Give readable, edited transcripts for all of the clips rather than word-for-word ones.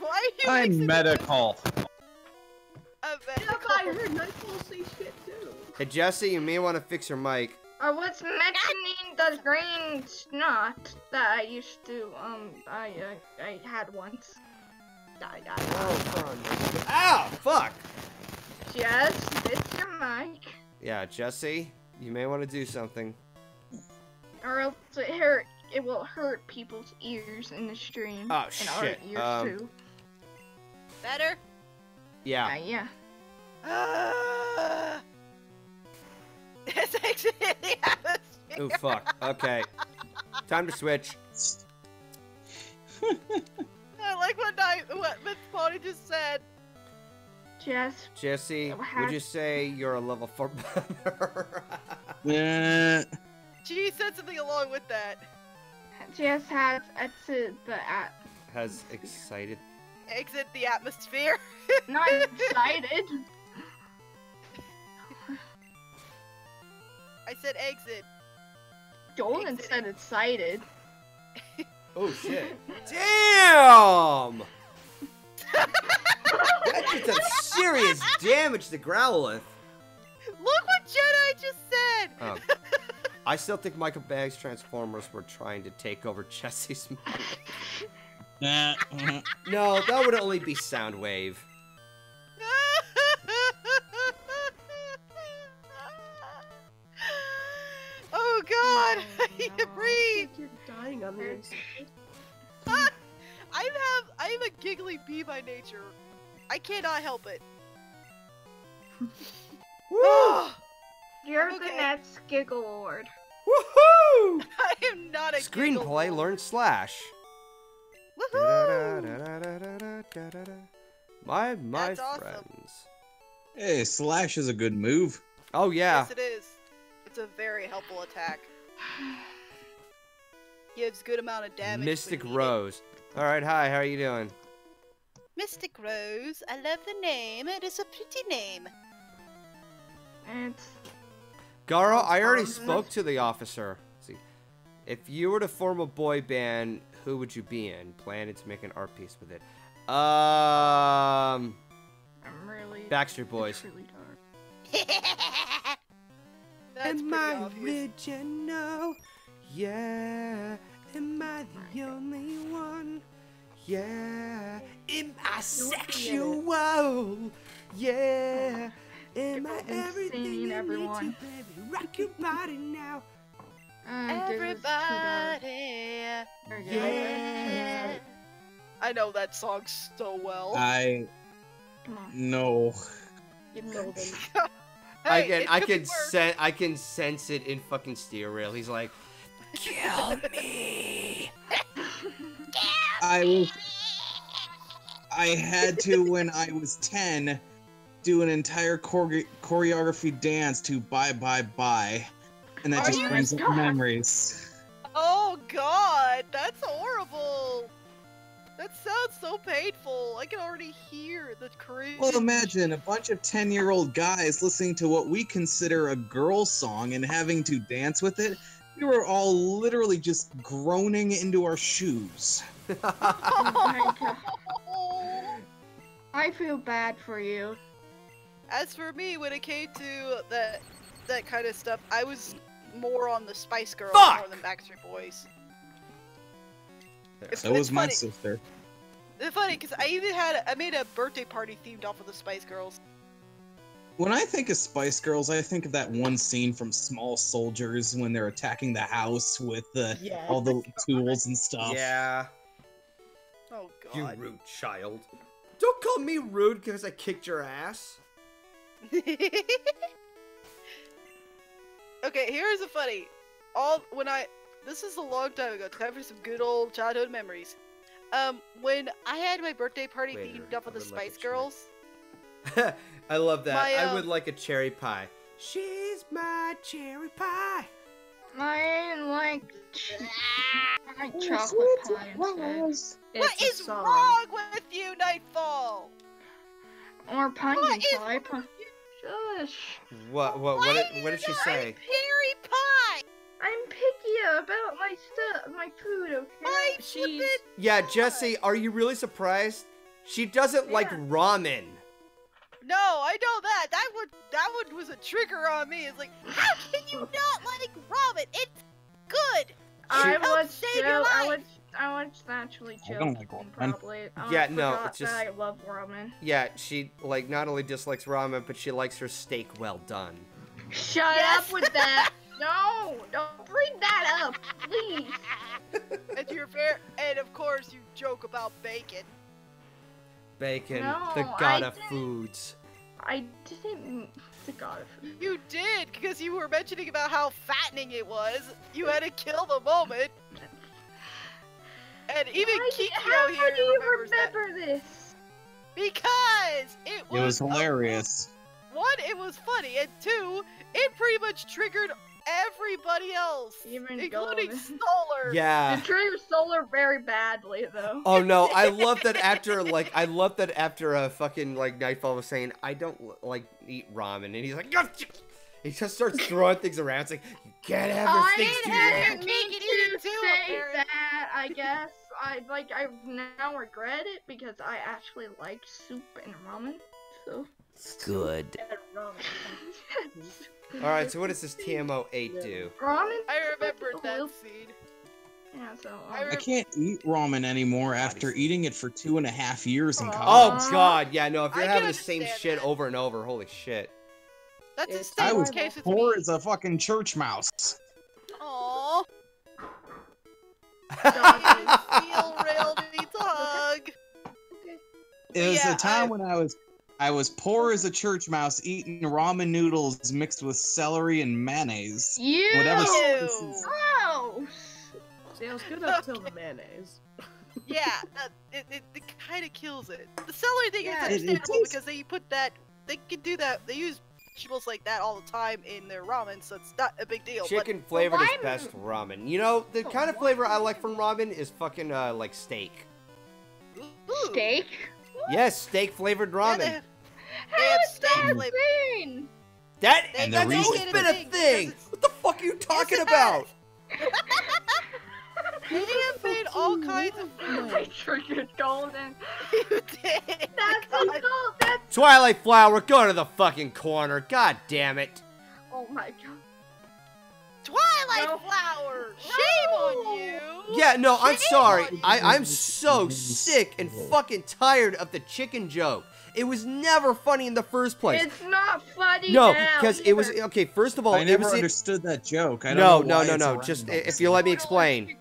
Why are you? I'm medical. I heard Nightfall say shit too. Hey Jesse, you may want to fix your mic. I was mentioning the green snot that I used to I had once. I got it. Oh, ow! Fuck! Jess, it's your mic. Yeah, Jesse, you may want to do something. Or else it hurt. It will hurt people's ears in the stream. Oh shit! And our ears too. Better? Yeah. Yeah. That's actually the atmosphere. Oh fuck! Okay. Time to switch. I like what Miss Pony just said. Jesse, would you say you're a level 4 bomber? She said something along with that. Jess has exited the at. Has excited. Exit the atmosphere. Not excited. I said exit. Dolan said excited. Oh shit! Damn! That did some serious damage to Growlithe. Look what Jedi just said! Oh. I still think Michael Bag's Transformers were trying to take over Jesse's mic. No, that would only be Soundwave. Oh god! I need to breathe! You're dying on me. I'm a giggly bee by nature. I cannot help it. Woo! You're okay. The next Giggle Lord. Woohoo! I am not a Screenplay learn slash. Woohoo! My That's friends. Awesome. Hey, slash is a good move. Oh yeah. Yes, it is. It's a very helpful attack. Gives good amount of damage. Mystic Rose. All right, hi. How are you doing? Mystic Rose, I love the name. It is a pretty name. And Garo, I already spoke to the officer. See, if you were to form a boy band, who would you be in? Planning to make an art piece with it. I'm really Backstreet Boys. Really dark. Am I original? Yeah. Am I the only one? Yeah, am I sexual? Yeah, am I everything you need to, baby? Rock your body now. Everybody. Yeah. I know that song so well. I know. You know them. I can sense it in fucking Steel Rail. He's like, kill me. I had to, when I was 10, do an entire choreography dance to Bye Bye Bye, and that just brings up memories. Oh god, that's horrible! That sounds so painful, I can already hear the cringe. Well, imagine a bunch of 10-year-old guys listening to what we consider a girl song and having to dance with it. We were all literally just groaning into our shoes. Oh, I feel bad for you. As for me, when it came to that kind of stuff, I was more on the Spice Girls more than Backstreet Boys. That was my sister. It's funny because I made a birthday party themed off of the Spice Girls. When I think of Spice Girls, I think of that one scene from Small Soldiers when they're attacking the house with all the tools and stuff. Yeah. Oh god. You rude child. Don't call me rude because I kicked your ass. Okay, here's a funny. This is a long time ago. Time for some good old childhood memories. When I had my birthday party themed up with the Spice Girls. I love that. I would like a cherry pie. She's my cherry pie. Mine like chocolate pie instead. What is wrong with you, Nightfall? Or pumpkin pie. Shush. What did she say? Cherry pie. I'm picky idea about my stuff, my food, okay? Yeah, Jesse, are you really surprised? She doesn't like ramen. No, I know that. That one was a trigger on me. It's like, how can you not like ramen? It's good. I watched Naturally Joking, probably. Yeah, no, it's just I love ramen. Yeah, she like not only dislikes ramen, but she likes her steak well done. Shut up with that. No, don't bring that up, please. And you're fair, and of course you joke about bacon. Bacon, no, the god of foods. I didn't. The god of foods. You did, because you were mentioning about how fattening it was. You had to kill the moment. And even Kikyo here do you remember this? Because it was hilarious. One, it was funny, and two, it pretty much triggered everybody else, including Solar. Yeah. It triggered Solar very badly, though. Oh no, I love that after like a fucking like Nightfall was saying, I don't like eat ramen, and he's like, oh, he just starts throwing things around. It's like, you can't have those things too long. That I guess I now regret it because I actually like soup and ramen, so. Good. Alright, so what does this TMO8 do? Ramen? I remembered that seed. Yeah, so I can't eat ramen anymore after eating it for 2.5 years in college. Oh god, yeah, no, if you're having the same shit over and over, holy shit. That's a staple. I was poor as a fucking church mouse. Aww. Feel real tug. It was a time when I was poor as a church mouse, eating ramen noodles mixed with celery and mayonnaise. Ew! Whatever is. Wow! Sounds good up till the mayonnaise. Yeah, it kind of kills it. The celery thing is understandable because they put that, they can do that, they use vegetables like that all the time in their ramen, so it's not a big deal. Chicken flavored is best ramen. You know, the kind of flavor I like from ramen is fucking, like steak. Ooh. Steak? Yes, steak-flavored ramen. Yeah, How is that a thing? That's always been a thing! What the fuck are you talking about? They have made all kinds of food. I triggered Golden. You did. That's Twilight Flower, go to the fucking corner. God damn it. Oh my god. Twilight Flower! Shame on you! Yeah, no, I'm sorry. I'm so sick and fucking tired of the chicken joke. It was never funny in the first place. It's not funny now, because it was okay. First of all, I never understood that joke. I don't know. No. Just if you let me explain.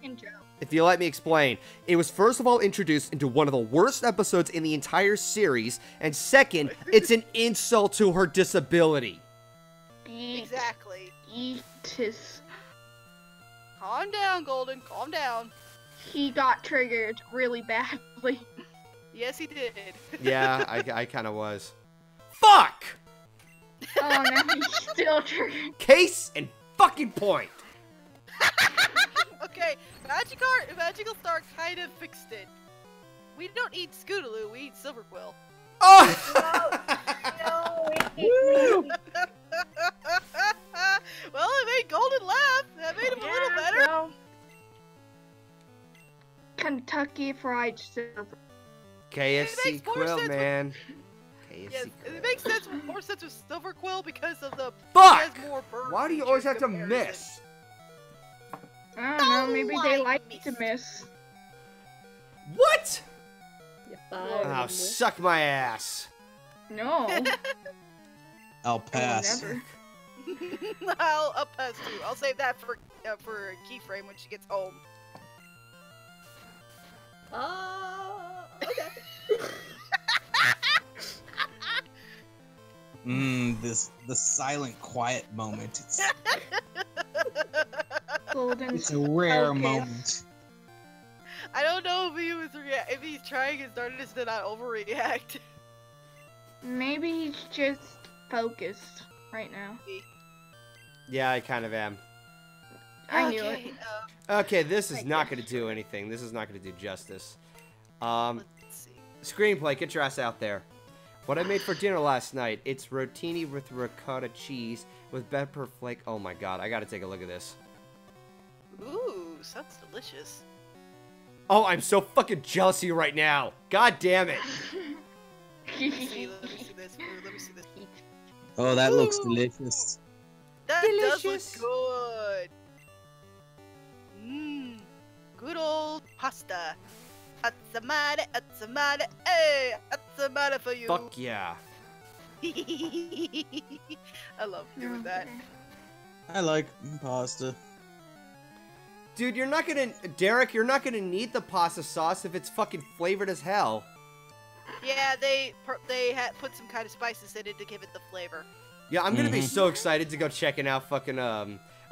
If you let me explain, it was first of all introduced into one of the worst episodes in the entire series, and second, it's an insult to her disability. Exactly. Calm down, Golden. Calm down. He got triggered really badly. Yes, he did. Yeah, I kind of was. Fuck! Oh, no, he's still triggered. Case and fucking point. Okay, Magical Star kind of fixed it. We don't eat Scootaloo, we eat Silver Quill. Oh! No, well, it made Golden laugh. That made him a little better. So Kentucky Fried Silver. KFC Quill, man. KFC Quill. It makes sense, more sense with Silver Quill because of the... Fuck! Why do you always have to miss? I don't know, maybe they like me to miss. What? Oh, suck my ass. No. I'll pass. I'll pass too. I'll save that for a keyframe when she gets home. Okay. The silent, quiet moment. It's a rare moment. I don't know if he was if he's trying his darndest to not overreact. Maybe he's just focused right now. Yeah, I kind of am. I knew it. Okay, this is not going to do anything. This is not going to do justice. Screenplay, get your ass out there. What I made for dinner last night, it's rotini with ricotta cheese with pepper flake. Oh my god, I got to take a look at this. Ooh, sounds delicious. Oh, I'm so fucking jealous of you right now. God damn it. Let me see this. Ooh, let me see this. Oh, that looks delicious. That does look good. Mmm. Good old pasta. Atzamada, hey, atzamada for you. Fuck yeah. I love doing that. I like pasta. Dude, you're not gonna, Derek, you're not gonna need the pasta sauce if it's fucking flavored as hell. Yeah, they had put some kind of spices in it to give it the flavor. Yeah, I'm gonna be so excited to go checking out fucking,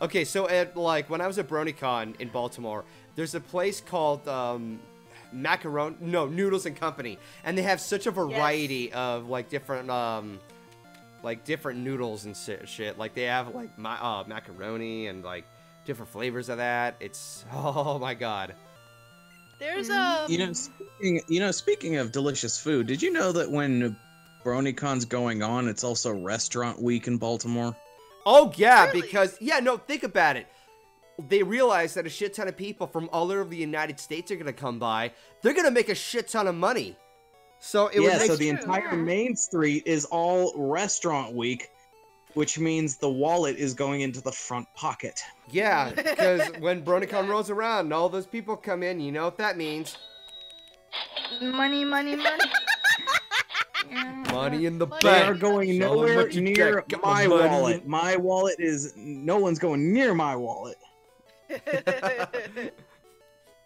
okay, so at, like, when I was at BronyCon in Baltimore, there's a place called, Noodles and Company, and they have such a variety of, like, different noodles and shit. Like, they have, like, macaroni and, like, different flavors of that. It's, oh my god. There's a speaking of delicious food, did you know that when BronyCon's going on, it's also Restaurant Week in Baltimore? Oh yeah, really? Because no, think about it. They realize that a shit ton of people from all over the United States are gonna come by. They're gonna make a shit ton of money. So it would make so the entire Main Street is all Restaurant Week. Which means the wallet is going into the front pocket. Yeah, because when BronyCon rolls around and all those people come in, you know what that means. Money, money, money. Money in the bank. They are going nowhere near my wallet. My wallet is... No one's going near my wallet.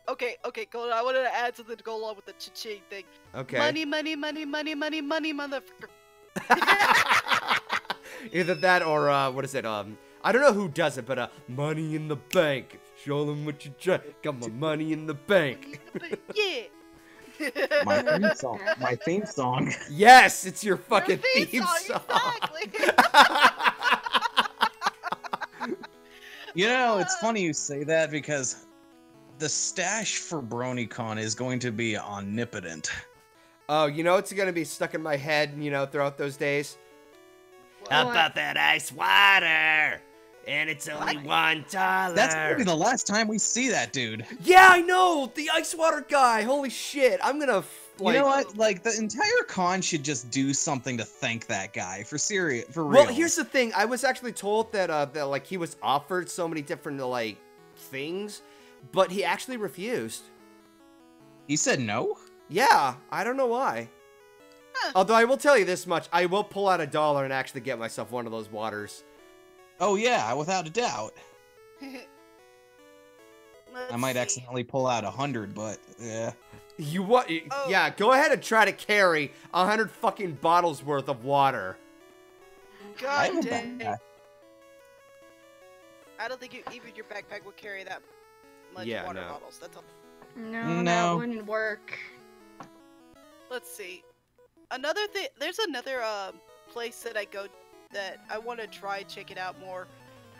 Okay, Golden, I wanted to add something to go along with the cha-ching thing. Okay. Money, money, money, money, money, money, motherfucker. Either that or, what is it, I don't know who does it, but, money in the bank, show them what you try, got my money in the bank. Yeah! My theme song. Yes, it's your fucking theme song. Exactly. You know, it's funny you say that because the stash for BronyCon is going to be omnipotent. Oh, you know it's going to be stuck in my head, you know, throughout those days? How about that ice water? And it's only $1. That's gonna be the last time we see that dude. Yeah, I know! The ice water guy! Holy shit, I'm gonna... Like... You know what? Like, the entire con should just do something to thank that guy. For real. Well, here's the thing. I was actually told that, like, he was offered so many different, like, things, but he actually refused. He said no? Yeah, I don't know why. Although I will tell you this much, I will pull out $1 and actually get myself one of those waters. Oh yeah, without a doubt. I might accidentally pull out 100, but yeah. You what? Oh. Yeah, go ahead and try to carry 100 fucking bottles worth of water. God damn. I don't think even your backpack would carry that much water bottles. That's all. No, that wouldn't work. Let's see. Another thing, there's another place that I go that I want to try check it out more.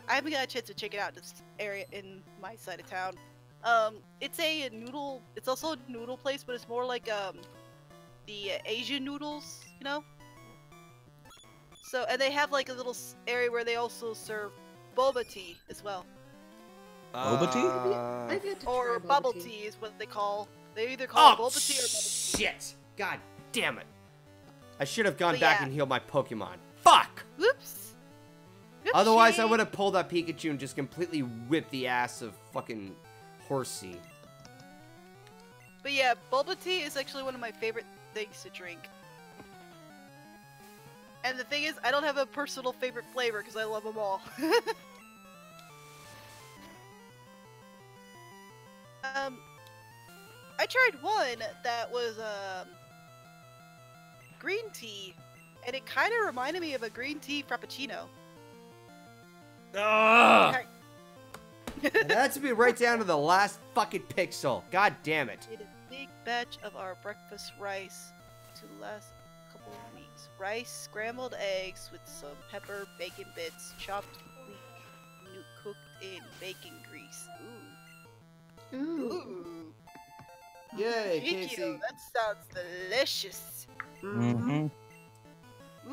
I haven't got a chance to check it out in this area in my side of town. It's a noodle, it's also a noodle place, but it's more like the Asian noodles, you know? So, and they have like a little area where they also serve boba tea as well. Boba tea? Or bubble tea is what they call, they either call it boba tea or bubble tea. Shit! God damn it! I should have gone back and healed my Pokemon. Fuck! Oops. Oopsie. Otherwise, I would have pulled out Pikachu and just completely whipped the ass of fucking Horsey. But yeah, boba tea is actually one of my favorite things to drink. And the thing is, I don't have a personal favorite flavor because I love them all. I tried one that was green tea, and it kind of reminded me of a green tea frappuccino. Ugh! That's be right down to the last fucking pixel. God damn it. Did a big batch of our breakfast rice to last a couple of weeks. Rice, scrambled eggs with some pepper, bacon bits, chopped leek, cooked in bacon grease. Ooh. Ooh. Ooh. Yay, KFC. That sounds delicious. Mm-hmm.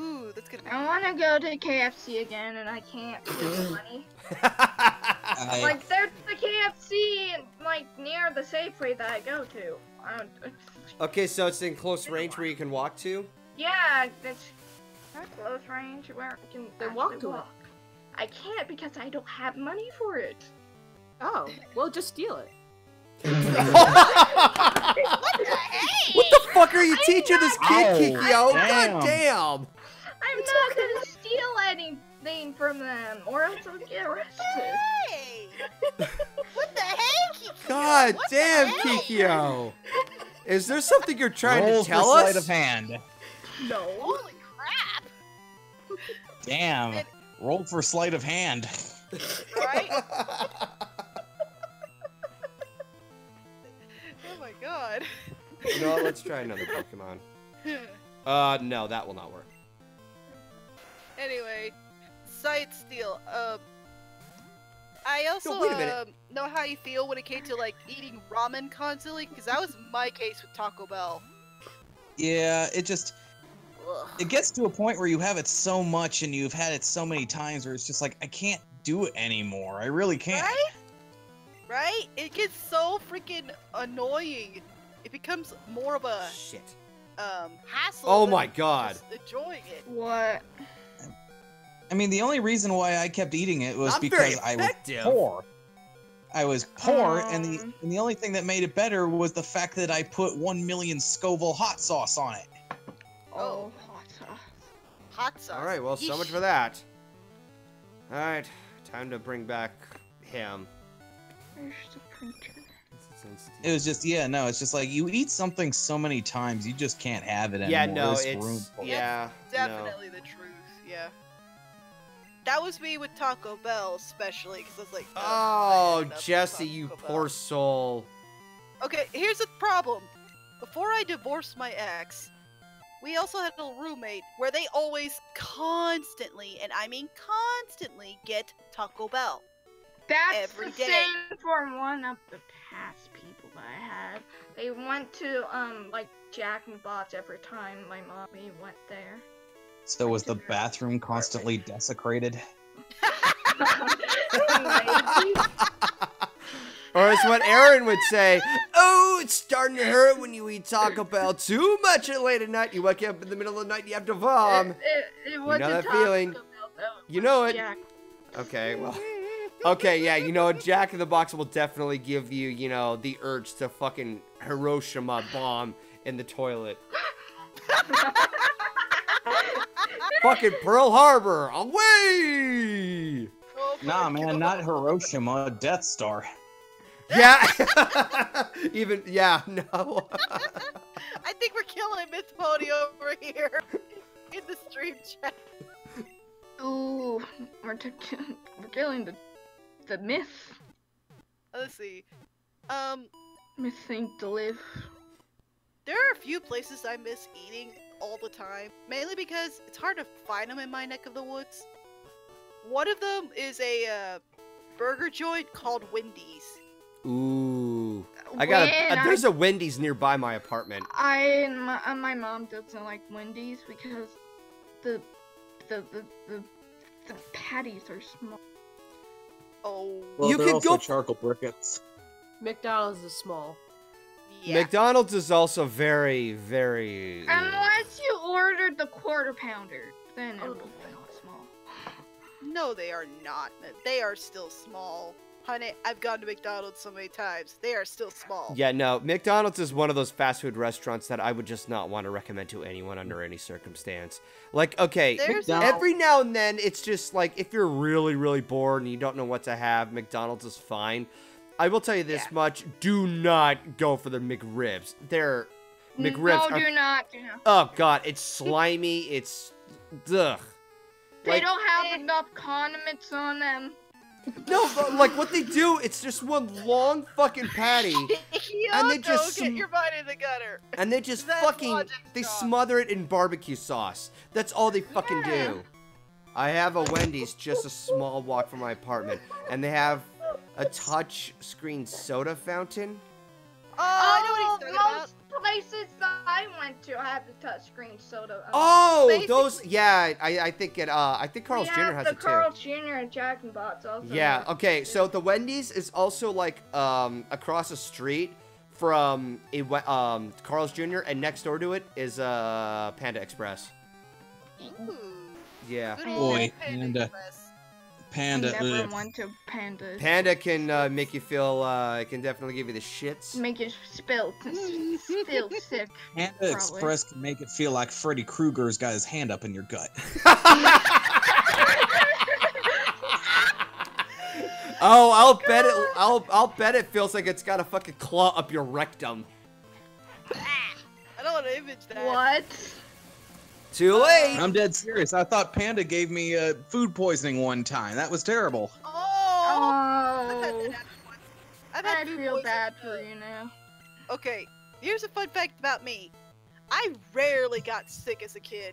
Ooh, that's good. I want to go to KFC again, and I can't. Money. Like, there's the a KFC and like near the Safeway that I go to. I don't... Okay, so it's in close range where you can walk to? Yeah, it's close range where I can then walk to walk. It. I can't because I don't have money for it. Oh, well just steal it. What the heck? What the fuck are you teaching this kid, Kikyo? God damn! I'm not gonna steal anything from them, or else I'll get arrested. What the heck, Kikyo? God damn, Kikyo! Is there something you're trying to tell us? Sleight of hand. No. Holy crap! Damn. Roll for sleight of hand. Right? Oh my god. You know what, let's try another Pokemon. No, that will not work. Anyway, sight steal. I also know how you feel when it came to like eating ramen constantly, because that was my case with Taco Bell. Yeah, it just... It gets to a point where you have it so much and you've had it so many times where it's just like, I can't do it anymore. I really can't. Right? Right? It gets so freaking annoying. It becomes more of a hassle. Oh my god. Enjoying it. What? I mean, the only reason why I kept eating it was because I was poor. I was poor, and the only thing that made it better was the fact that I put 1,000,000 Scoville hot sauce on it. Oh, hot sauce. Hot sauce. All right, well, so much for that. All right, time to bring back him. Where's the printer? It was just, yeah, no, it's just like you eat something so many times, you just can't have it anymore. Yeah, no, it's definitely the truth. Yeah. That was me with Taco Bell, especially, because I was like, oh, Jesse, you poor soul. Okay, here's the problem. Before I divorced my ex, we also had a roommate where they always constantly, and I mean constantly, get Taco Bell. That's every the day. Same for one of the past people that I had. They went to, like, Jack in the Box every time my mommy went there. So was the bathroom constantly desecrated? Or it's what Aaron would say, oh, it's starting to hurt when you eat Taco Bell too much at late at night. You wake up in the middle of the night and you have to vom. You know that feeling. You know it. Okay, well. Okay, yeah, you know, Jack in the Box will definitely give you, you know, the urge to fucking Hiroshima bomb in the toilet. Fucking Pearl Harbor, away! Nah, man, not Hiroshima, Death Star. Yeah, even, yeah, no. I think we're killing Miss Pony over here in the stream chat. Ooh, we're killing the myth. Let's see. Miss thing to live. There are a few places I miss eating all the time, mainly because it's hard to find them in my neck of the woods. One of them is a burger joint called Wendy's. Ooh, I got there's a Wendy's nearby my apartment. My mom doesn't like Wendy's because the patties are small. Oh, well, you can go charcoal briquettes. McDonald's is small. Yeah. McDonald's is also very, very. Unless you ordered the quarter pounder, then it will be small. No, they are not. They are still small. Honey, I've gone to McDonald's so many times. They are still small. Yeah, no, McDonald's is one of those fast food restaurants that I would just not want to recommend to anyone under any circumstance. Like, okay, every now and then, it's just like, if you're really, really bored and you don't know what to have, McDonald's is fine. I will tell you this much, do not go for the McRibs. They're... McRibs are... do not. Oh, God, it's slimy, it's... Ugh. They don't have enough condiments on them. No, but like what they do, it's just one long fucking patty, and they just get your body in the gutter. And they just fucking smother it in barbecue sauce. That's all they fucking do. I have a Wendy's just a small walk from my apartment, and they have a touch screen soda fountain. I know what he's talking about. Places that I went to, I have the touchscreen soda. Oh, those, yeah, I think Carl's Jr. has it too. Carl's Jr. and Jack in the Box also. Yeah, okay, so the Wendy's is also like across the street from a Carl's Jr. and next door to it is Panda Express. Ooh. Yeah. Boy, Panda. I never went to Panda. Panda can make you feel. It can definitely give you the shits. Make you feel sick. Panda probably. Express can make it feel like Freddy Krueger's got his hand up in your gut. Oh, I'll bet it feels like it's got a fucking claw up your rectum. I don't want to image that. What? Too late. I'm dead serious. I thought Panda gave me food poisoning one time. That was terrible. Oh. I feel bad for you now. Okay, here's a fun fact about me. I rarely got sick as a kid.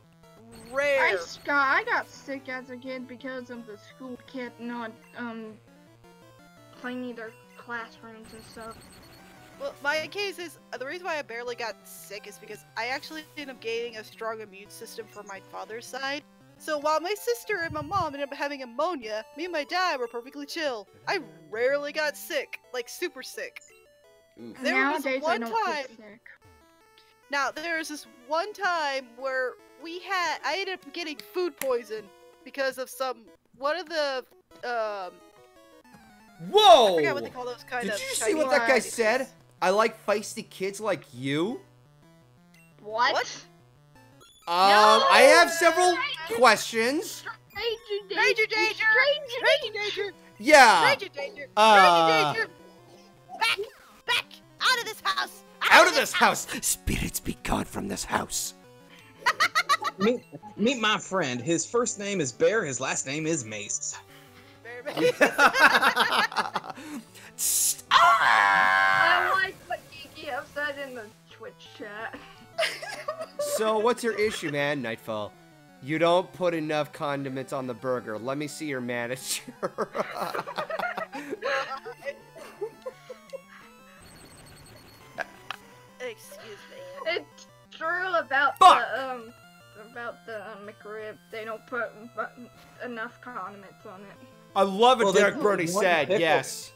Rare. I got sick as a kid because of the school kid not cleaning their classrooms and stuff. Well, my case is, the reason why I barely got sick is because I actually ended up gaining a strong immune system from my father's side. So while my sister and my mom ended up having pneumonia, me and my dad were perfectly chill. I rarely got sick, like super sick. There was this one time where I ended up getting food poison because of one of the, Whoa! I forgot what they call those kind of. Did you see what that guy said? I like feisty kids like you. What? No! I have several questions. Stranger danger! Stranger danger! Yeah. Stranger danger! Stranger danger! Back! Back! Out of this house! Out of this house! Spirits be gone from this house. Meet my friend. His first name is Bear. His last name is Mace. I like what Geeky have said in the Twitch chat. So what's your issue, man? Nightfall. You don't put enough condiments on the burger. Let me see your manager. Excuse me. It's true about the McRib. They don't put enough condiments on it. I love it, Derek Brody said, yes.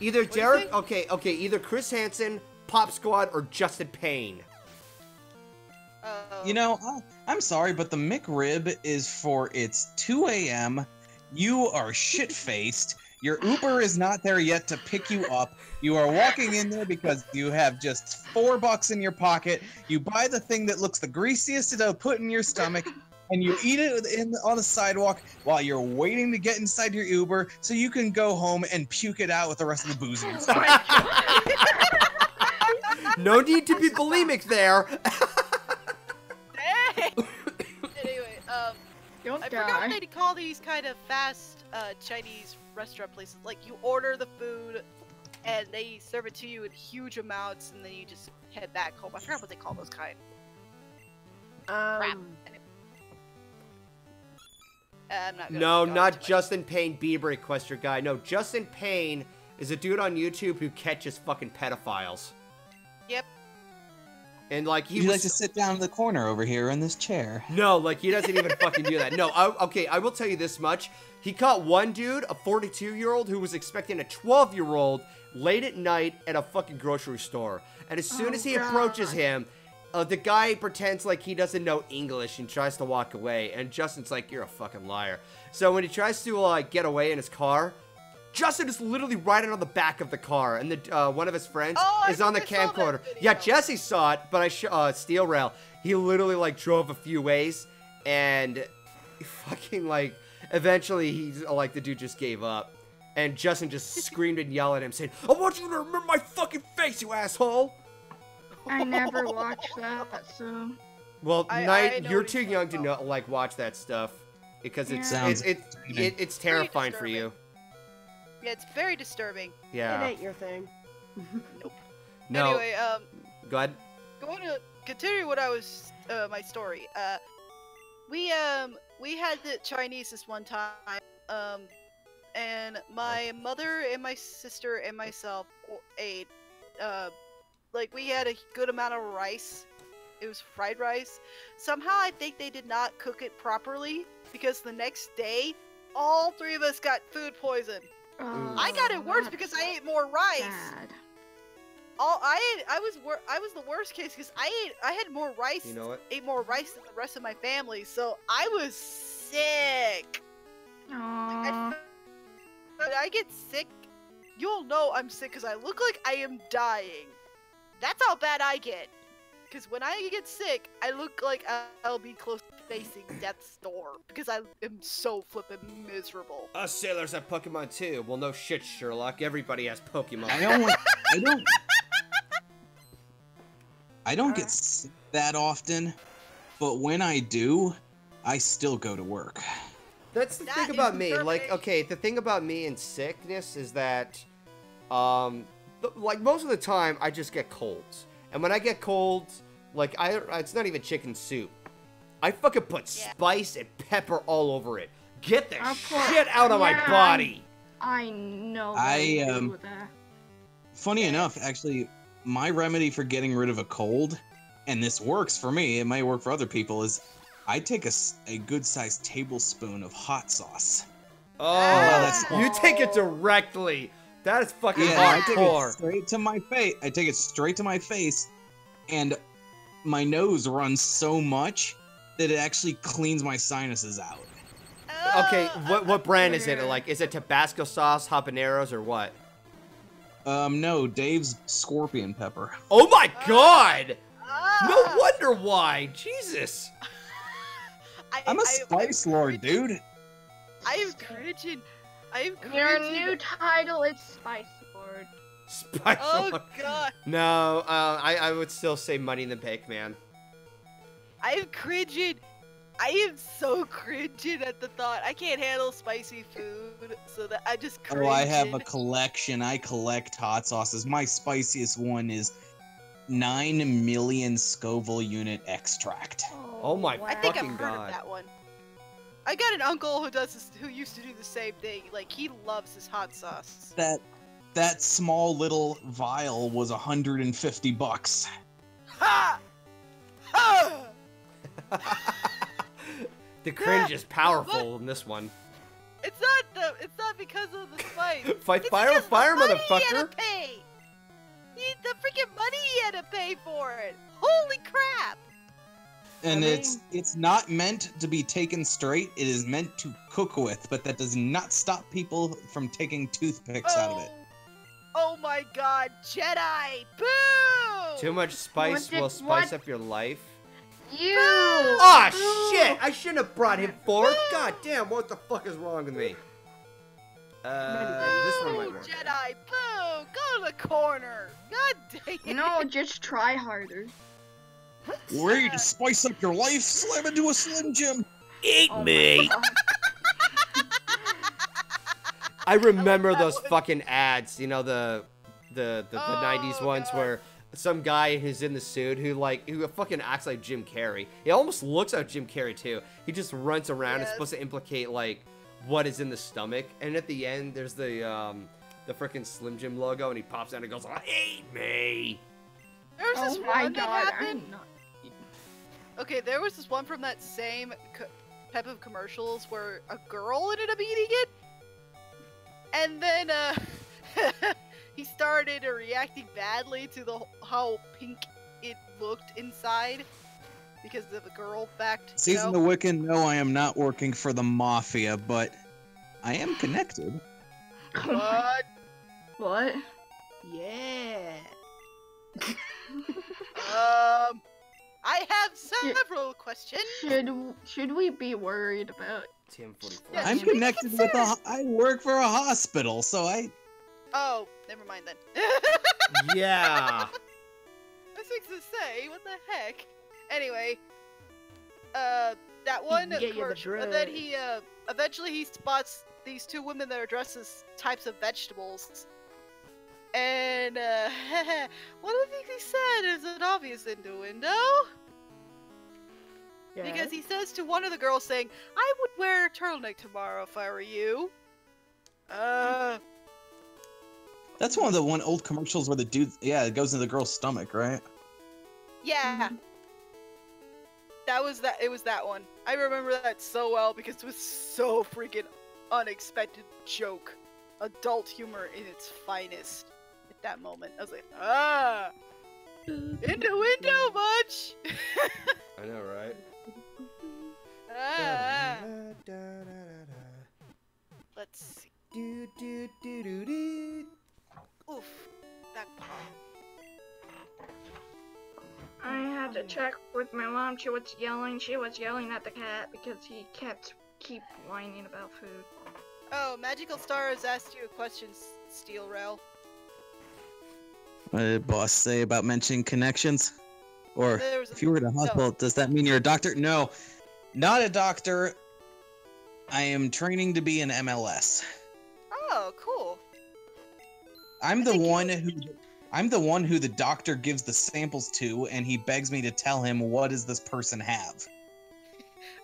Either Derek, either Chris Hansen, Pop Squad, or Justin Payne. You know, I'm sorry, but the McRib is for it's 2 a.m., you are shit-faced, your Uber is not there yet to pick you up, you are walking in there because you have just $4 in your pocket, you buy the thing that looks the greasiest to put in your stomach, and you eat it on the sidewalk while you're waiting to get inside your Uber so you can go home and puke it out with the rest of the booze inside. No need to be bulimic there. Anyway, I forgot what they call these kind of fast Chinese restaurant places. Like, you order the food, and they serve it to you in huge amounts, and then you just head back home. I forgot what they call those kind. Crap. Not Justin Payne Bieber requester guy. No, Justin Payne is a dude on YouTube who catches fucking pedophiles. Yep. And like he like to sit down in the corner over here in this chair. No, like he doesn't even fucking do that. No, I will tell you this much. He caught one dude, a 42-year-old who was expecting a 12-year-old late at night at a fucking grocery store. And as soon as he approaches him, the guy pretends like he doesn't know English and tries to walk away, and Justin's like, you're a fucking liar. So when he tries to get away in his car, Justin is literally riding on the back of the car, and one of his friends is on the camcorder. Yeah, Jesse saw it, but Steel Rail, he literally like drove a few ways, and fucking like, eventually the dude just gave up, and Justin just screamed and yelled at him, saying, I want you to remember my fucking face, you asshole! I never watched that, so... Well, Knight, you're too young to know, like, watch that stuff. Because it's terrifying for you. Yeah, it's very disturbing. Yeah. It ain't your thing. Nope. No. Anyway, go ahead. Going to continue what I was, my story. We had the Chinese this one time, and my mother and my sister and myself ate, like we had a good amount of rice. It was fried rice. Somehow I think they did not cook it properly because the next day all three of us got food poisoned. Oh, I got it worse because I ate more rice. Sad. I was the worst case because I had more rice. You know what? Ate more rice than the rest of my family, so I was sick. Aww. When I get sick, you'll know I'm sick because I look like I am dying. That's how bad I get. Because when I get sick, I look like I'll be close to facing death's door. Because I am so flippin' miserable. Us sailors have Pokemon too. Well, no shit, Sherlock. Everybody has Pokemon. I don't get sick that often, but when I do, I still go to work. That's the thing about me. Like, okay, the thing about me and sickness is that, like most of the time, I just get colds. And when I get colds, like, it's not even chicken soup. I fucking put spice and pepper all over it. Get the shit out of my body! I know. Funny enough, actually, my remedy for getting rid of a cold, and this works for me, it might work for other people, is I take a good-sized tablespoon of hot sauce. Oh, that's cool. You take it directly. That is fucking hardcore. I take it straight to my face, and my nose runs so much that it actually cleans my sinuses out. Oh, okay, what brand is it? Like, is it Tabasco sauce, habaneros, or what? No, Dave's scorpion pepper. Oh my god! No wonder why. Jesus. I'm a spice lord, dude. Your new title is Spice Lord. Spice Lord. Oh god. No, I would still say Money in the Bank, man. I'm cringing. I am so cringing at the thought. I can't handle spicy food, so that I just cringe. Oh, I have a collection. I collect hot sauces. My spiciest one is 9 million Scoville unit extract. Oh my fucking god. I think I've heard of that one. I got an uncle who does this, who used to do the same thing. Like, he loves his hot sauce. That small little vial was $150. Ha! Ha! The cringe is powerful in this one. It's not because of the spice. Fire, motherfucker! The freaking money he had to pay for it. Holy crap! And it's not meant to be taken straight, it is meant to cook with, but that does not stop people from taking toothpicks out of it. Oh my god, Jedi! Boo! Too much spice will spice up your life. You! Aw, oh, shit! I shouldn't have brought him forth! God damn, what the fuck is wrong with me? This one might work. Jedi! Boo! Go to the corner! God damn it! No, just try harder. Ready to spice up your life? Slam into a Slim Jim! Eat me! I remember those fucking ads, you know, the 90s ones where some guy who's in the suit who fucking acts like Jim Carrey. He almost looks like Jim Carrey too. He just runs around. It's supposed to implicate like what is in the stomach, and at the end there's the frickin' Slim Jim logo, and he pops out and goes, "Eat me!" There was this one that happened. Okay, there was this one from that same type of commercials where a girl ended up eating it, and then he started reacting badly to how pink it looked inside because of the girl fact. Season the Wiccan. No, I am not working for the mafia, but I am connected. What? What? Yeah. I have several questions. Should we be worried about TM44? Yeah, I'm connected with I work for a hospital, so I. Oh, never mind then. Yeah. I was fixing to say, what the heck? Anyway, that one. And then he eventually he spots these two women that are dressed as types of vegetables. And, one of the things he said is an obvious innuendo. Yeah. Because he says to one of the girls, saying, "I would wear a turtleneck tomorrow if I were you." That's one of the old commercials where the dude, yeah, it goes into the girl's stomach, right? Yeah. That was that. It was that one. I remember that so well because it was so freaking unexpected joke. Adult humor in its finest at that moment. I was like, ah, into window much. I know, right? Ah. Let's see. Do, do, do, do, do. Oof. Back pop. I had to check with my mom. She was yelling. She was yelling at the cat because he kept whining about food. Oh, Magical Star has asked you a question, Steel Rail. What did boss say about mentioning connections? Or if you were in a hospital, does that mean you're a doctor? No, not a doctor. I am training to be an MLS. Oh, cool. I'm the one who the doctor gives the samples to, and he begs me to tell him what does this person have.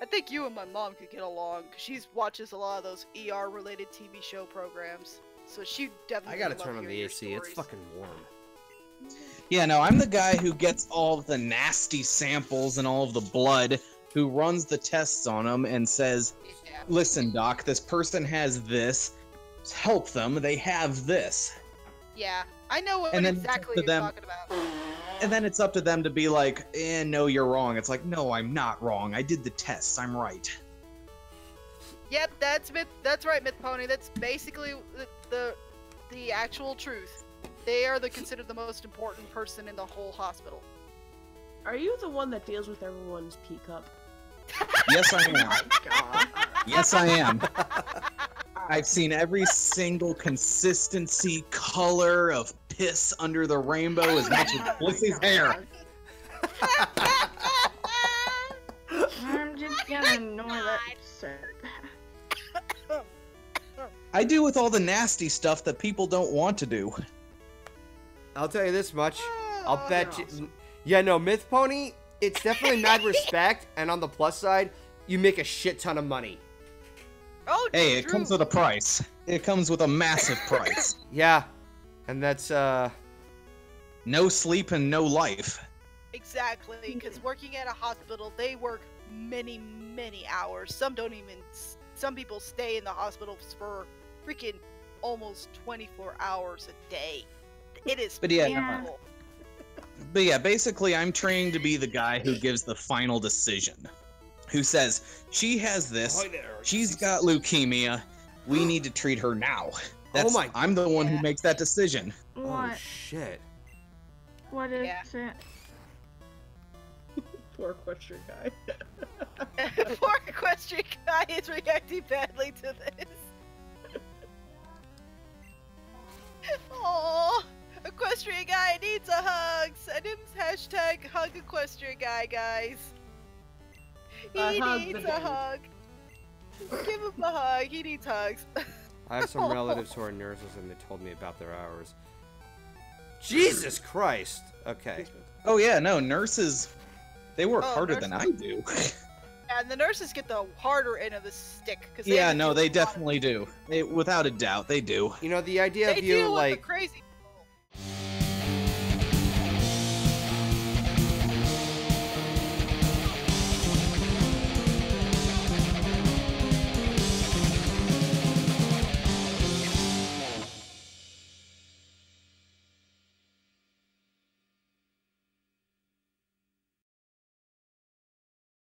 I think you and my mom could get along, because she watches a lot of those ER-related TV show programs. So she definitely. I gotta turn on the AC. It's fucking warm. Yeah, no, I'm the guy who gets all of the nasty samples and all of the blood, who runs the tests on them and says, "Listen, doc, this person has this. Help them. They have this." Yeah, I know what exactly you're talking about. And then it's up to them to be like, eh, no, you're wrong. It's like, no, I'm not wrong. I did the tests. I'm right. Yep, that's myth. That's right, Myth Pony. That's basically the actual truth. They are considered the most important person in the whole hospital. Are you the one that deals with everyone's pee cup? Yes, I am. God. Yes, I am. I've seen every single consistency, color of piss under the rainbow as much as Blissey's hair. I'm just gonna ignore that absurd. I do with all the nasty stuff that people don't want to do. I'll tell you this much. I'll bet you. Awesome. Yeah, no, Myth Pony, it's definitely mad respect, and on the plus side, you make a shit ton of money. Oh, hey, it comes with a price. It comes with a massive price. Yeah, and that's, no sleep and no life. Exactly, because working at a hospital, they work many, many hours. Some don't even... Some people stay in the hospitals for freaking almost 24 hours a day. It is terrible. But yeah, basically, I'm trained to be the guy who gives the final decision. Who says, she has this, she's got leukemia, we need to treat her now. That's, oh my, I'm the one who makes that decision. What? Oh shit. What is it? Poor equestrian guy. Poor equestrian guy is reacting badly to this. Aww. Equestrian guy needs a hug. Send him hashtag hug equestrian guy, guys. He needs a hug. Give him a hug. He needs hugs. I have some relatives who are nurses, and they told me about their hours. Jesus Christ. Okay. Oh yeah, no, nurses, they work harder than I do. And the nurses get the harder end of the stick. Cause they they definitely do. Without a doubt, they do. You know, the idea of you like crazy